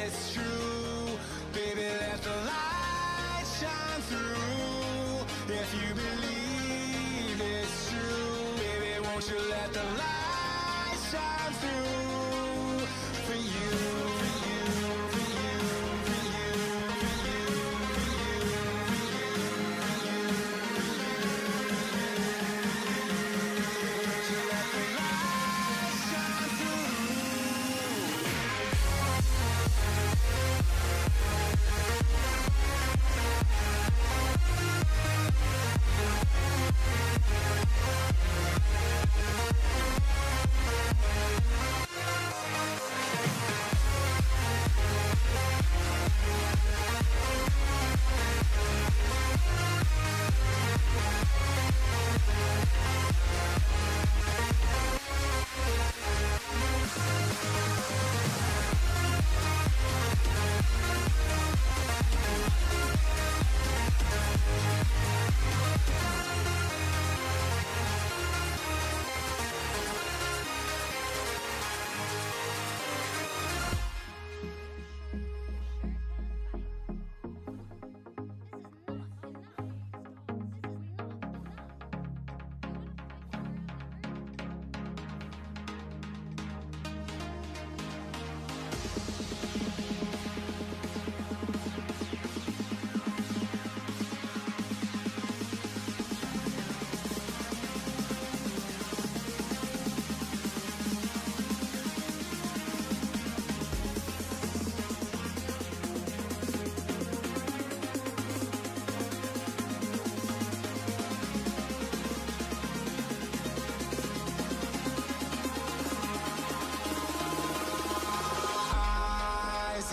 It's true, baby, let the light shine through. If you believe it's true, baby, won't you let the light shine through for you?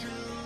true.